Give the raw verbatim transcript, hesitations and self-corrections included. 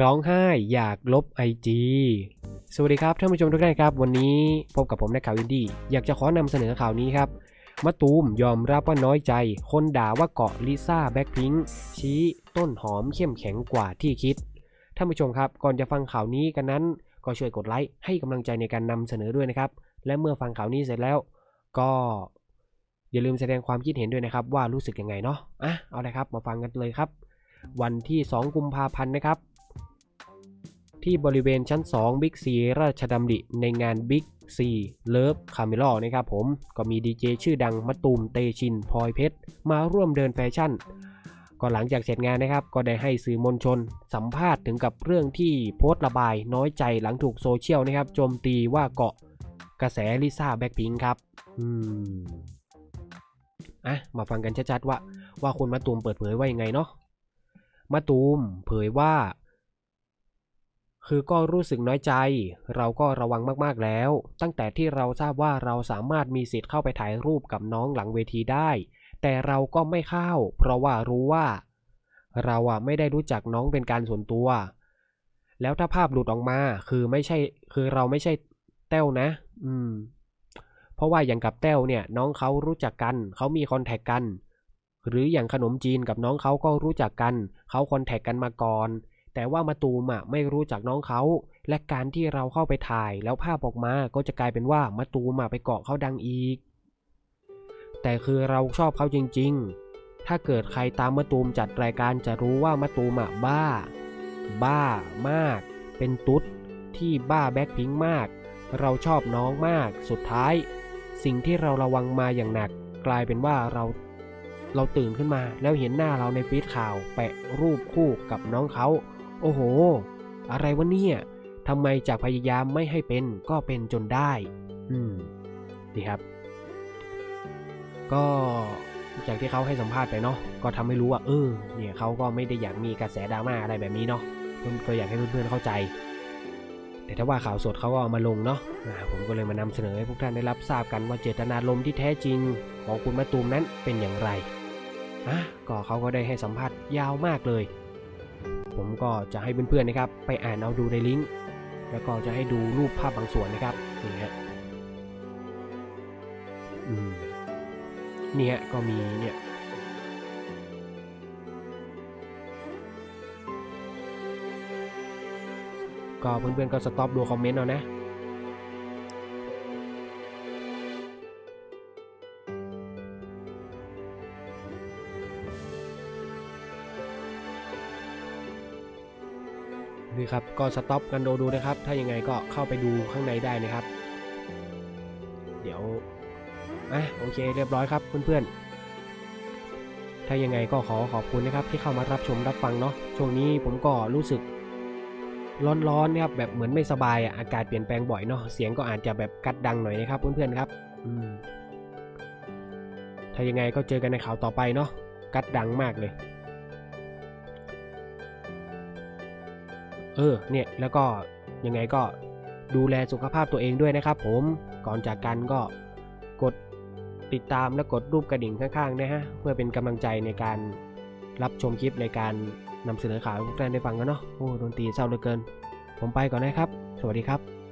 ร้องไห้อยากลบ ไอ จี สวัสดีครับท่านผู้ชมทุกท่านครับวันนี้พบกับผมนักข่าวอินดี้อยากจะขอนำเสนอข่าวนี้ครับมะตูมยอมรับว่าน้อยใจคนด่าว่าเกาะลิซ่าแบล็คพิงค์ชี้ต้นหอมเข้มแข็งกว่าที่คิดท่านผู้ชมครับก่อนจะฟังข่าวนี้กันนั้นก็ช่วยกดไลค์ให้กำลังใจในการนำเสนอด้วยนะครับและเมื่อฟังข่าวนี้เสร็จแล้วก็อย่าลืมแสดงความคิดเห็นด้วยนะครับว่ารู้สึกยังไงเนาะอ่ะเอาเลยครับมาฟังกันเลยครับวันที่สองกุมภาพันธ์นะครับที่บริเวณชั้นสอง บิ๊กซีราชดำริในงาน บิ๊กซีเลิฟคาเมล่อนะครับผมก็มีดีเจชื่อดังมะตูมเตชินพลอยเพชรมาร่วมเดินแฟชั่นก็หลังจากเสร็จงานนะครับก็ได้ให้สื่อมวลชนสัมภาษณ์ถึงกับเรื่องที่โพสต์ระบายน้อยใจหลังถูกโซเชียลนะครับโจมตีว่าเกาะกระแสลิซ่าแบล็คพิงค์ครับอืมอ่ะมาฟังกันชัดๆว่าว่าคุณมะตูมเปิดเผยว่ายังไงเนาะมะตูมเผยว่าคือก็รู้สึกน้อยใจเราก็ระวังมากๆแล้วตั้งแต่ที่เราทราบว่าเราสามารถมีสิทธิ์เข้าไปถ่ายรูปกับน้องหลังเวทีได้แต่เราก็ไม่เข้าเพราะว่ารู้ว่าเราอ่ะไม่ได้รู้จักน้องเป็นการส่วนตัวแล้วถ้าภาพหลุดออกมาคือไม่ใช่คือเราไม่ใช่แต้วนะอืมเพราะว่าอย่างกับแต้วเนี่ยน้องเขารู้จักกันเขามีคอนแทคกันหรืออย่างขนมจีนกับน้องเขาก็รู้จักกันเขาคอนแทคกันมาก่อนแต่ว่ามะตูมอ่ะไม่รู้จักน้องเขาและการที่เราเข้าไปถ่ายแล้วภาพออกมาก็จะกลายเป็นว่ามะตูมอ่ะไปเกาะเขาดังอีกแต่คือเราชอบเขาจริงๆถ้าเกิดใครตามมะตูมจัดรายการจะรู้ว่ามะตูมอ่ะบ้าบ้ามากเป็นตุ๊ดที่บ้าแบล็คพิงค์มากเราชอบน้องมากสุดท้ายสิ่งที่เราระวังมาอย่างหนักกลายเป็นว่าเราเราตื่นขึ้นมาแล้วเห็นหน้าเราในฟีดข่าวแปะรูปคู่กับน้องเขาโอ้โหอะไรวะเนี่ยทำไมจากพยายามไม่ให้เป็นก็เป็นจนได้อืมดีครับก็จากที่เขาให้สัมภาษณ์ไปเนาะก็ทำให้รู้ว่าเออเนี่ยเขาก็ไม่ได้อยากมีกระแสดราม่าอะไรแบบนี้เนาะก็อยากให้เพื่อนๆเข้าใจแต่ถ้าว่าข่าวสดเขาก็เอามาลงเนาะผมก็เลยมานำเสนอให้พวกท่านได้รับทราบกันว่าเจตนารมณ์ที่แท้จริงของคุณมะตูมนั้นเป็นอย่างไรอ่ะก็เขาก็ได้ให้สัมภาษณ์ยาวมากเลยผมก็จะให้เพื่อนๆนะครับไปอ่านเอาดูในลิงก์แล้วก็จะให้ดูรูปภาพบางส่วนนะครับนี่ฮะอืมเนี่ยก็มีเนี่ยก็เพื่อนๆก็สต็อปดูคอมเมนต์เอานะนี่ครับก็สต็อปกันดูดูนะครับถ้ายังไงก็เข้าไปดูข้างในได้นะครับเดี๋ยวอ่ะโอเคเรียบร้อยครับเพื่อนๆถ้ายังไงก็ขอขอบคุณนะครับที่เข้ามารับชมรับฟังเนาะช่วงนี้ผมก็รู้สึกร้อนๆนะครับแบบเหมือนไม่สบายอ่ะอากาศเปลี่ยนแปลงบ่อยเนาะเสียงก็อาจจะแบบกัดดังหน่อยนะครับเพื่อนๆครับอืมถ้ายังไงก็เจอกันในข่าวต่อไปเนาะกัดดังมากเลยเออเนี่ยแล้วก็ยังไงก็ดูแลสุขภาพตัวเองด้วยนะครับผมก่อนจากกันก็กดติดตามและกดรูปกระดิ่งข้างๆนะฮะเพื่อเป็นกำลังใจในการรับชมคลิปในการนำเสนอข่าวให้ทุกท่านได้ฟังกันเนาะโอ้ดนตรีเศร้าเหลือเกินผมไปก่อนนะครับสวัสดีครับ